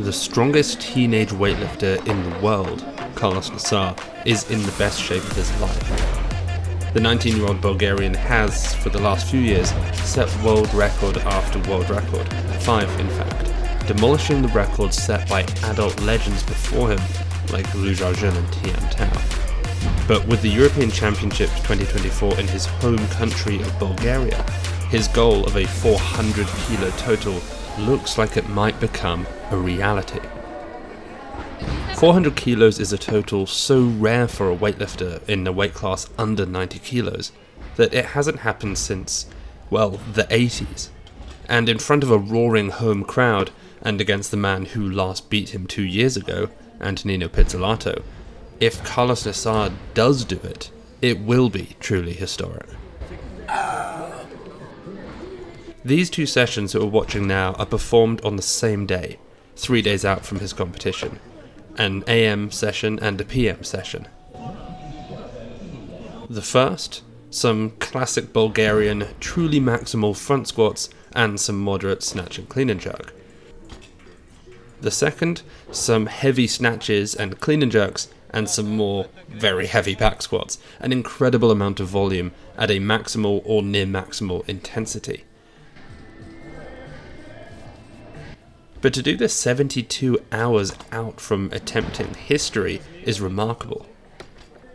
The strongest teenage weightlifter in the world, Karlos Nasar, is in the best shape of his life. The 19-year-old Bulgarian has, for the last few years, set world record after world record, 5 in fact, demolishing the records set by adult legends before him like Lu Xiaojun and Tian Tao. But with the European Championships 2024 in his home country of Bulgaria, his goal of a 400 kilo total looks like it might become a reality. 400 kilos is a total so rare for a weightlifter in the weight class under 90 kilos that it hasn't happened since, well, the 80s. And in front of a roaring home crowd and against the man who last beat him 2 years ago, Antonino Pizzolato, if Karlos Nasar does do it, it will be truly historic. These two sessions that we're watching now are performed on the same day, 3 days out from his competition, an AM session and a PM session. The first, some classic Bulgarian truly maximal front squats and some moderate snatch and clean and jerk. The second, some heavy snatches and clean and jerks and some more very heavy back squats, an incredible amount of volume at a maximal or near maximal intensity. But to do this 72 hours out from attempting history is remarkable.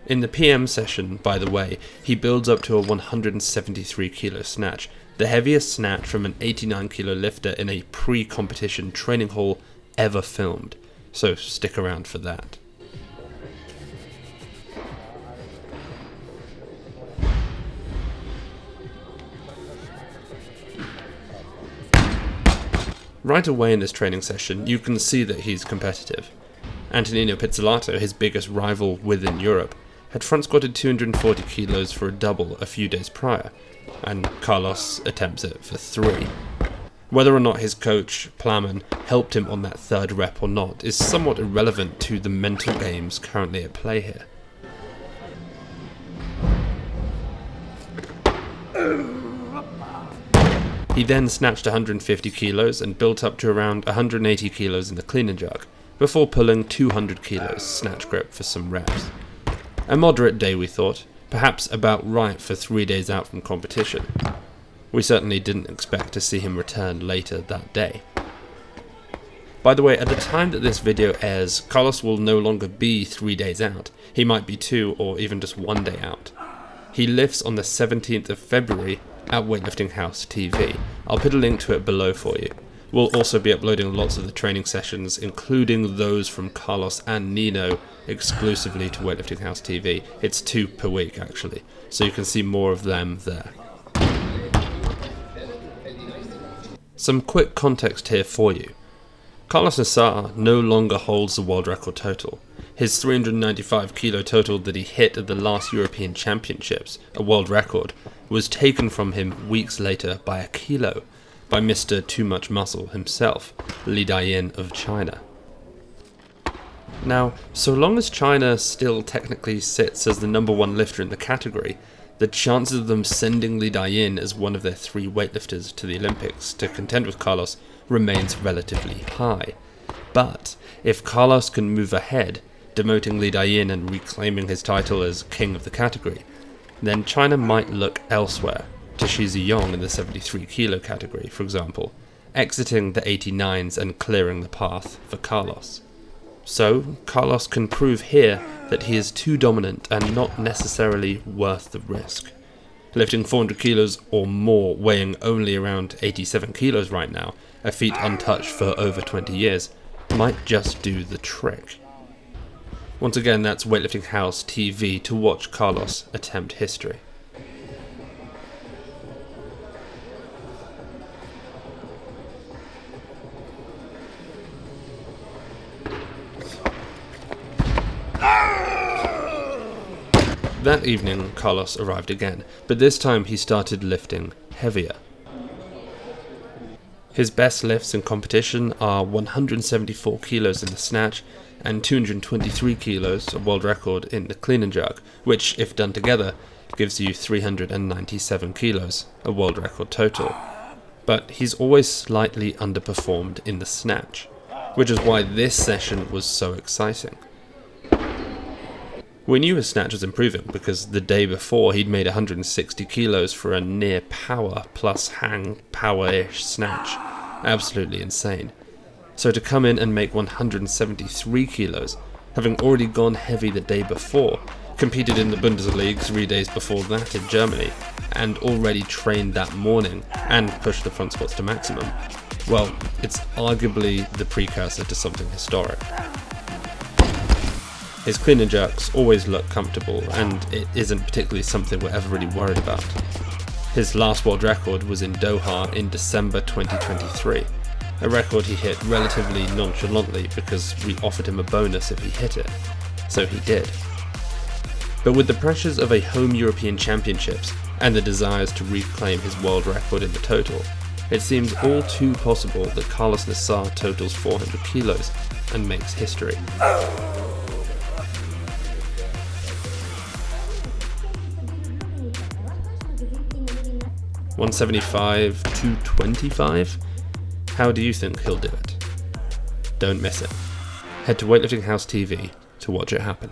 In the PM session, by the way, he builds up to a 173 kilo snatch, the heaviest snatch from an 89 kilo lifter in a pre-competition training hall ever filmed, so stick around for that. Right away in this training session, you can see that he's competitive. Antonino Pizzolato, his biggest rival within Europe, had front squatted 240 kilos for a double a few days prior, and Karlos attempts it for 3. Whether or not his coach, Plamen, helped him on that third rep or not is somewhat irrelevant to the mental games currently at play here. He then snatched 150 kilos and built up to around 180 kilos in the clean and jerk, before pulling 200 kilos snatch grip for some reps. A moderate day we thought, perhaps about right for 3 days out from competition. We certainly didn't expect to see him return later that day. By the way, at the time that this video airs, Karlos will no longer be 3 days out. He might be 2 or even just 1 day out. He lifts on the 17th of February at Weightlifting House TV. I'll put a link to it below for you. We'll also be uploading lots of the training sessions, including those from Karlos and Nino, exclusively to Weightlifting House TV. It's 2 per week actually, so you can see more of them there. Some quick context here for you. Karlos Nasar no longer holds the world record total. His 395 kilo total that he hit at the last European Championships, a world record, was taken from him weeks later by a kilo, by Mr. Too Much Muscle himself, Li Dayin of China. Now, so long as China still technically sits as the #1 lifter in the category, the chances of them sending Li Dayin as one of their 3 weightlifters to the Olympics to contend with Karlos remains relatively high. But if Karlos can move ahead, demoting Li Dayin and reclaiming his title as king of the category, then China might look elsewhere, to Xi Ziyong in the 73 kilo category, for example, exiting the 89s and clearing the path for Karlos. So Karlos can prove here that he is too dominant and not necessarily worth the risk. Lifting 400 kilos or more, weighing only around 87 kilos right now, a feat untouched for over 20 years, might just do the trick. Once again, that's Weightlifting House TV to watch Karlos attempt history. That evening, Karlos arrived again, but this time he started lifting heavier. His best lifts in competition are 174 kilos in the snatch, and 223 kilos, a world record, in the clean and jerk, which, if done together, gives you 397 kilos, a world record total. But he's always slightly underperformed in the snatch. which is why this session was so exciting. We knew his snatch was improving because the day before he'd made 160 kilos for a near power plus hang power-ish snatch. Absolutely insane. So to come in and make 173 kilos, having already gone heavy the day before, competed in the Bundesliga 3 days before that in Germany, and already trained that morning and pushed the front squats to maximum, well, it's arguably the precursor to something historic. His clean and jerks always look comfortable, and it isn't particularly something we're ever really worried about. His last world record was in Doha in December 2023, a record he hit relatively nonchalantly because we offered him a bonus if he hit it, so he did. But with the pressures of a home European Championships and the desires to reclaim his world record in the total, it seems all too possible that Karlos Nasar totals 400 kilos and makes history. $175, $225? How do you think he'll do it? Don't miss it. Head to Weightlifting House TV to watch it happen.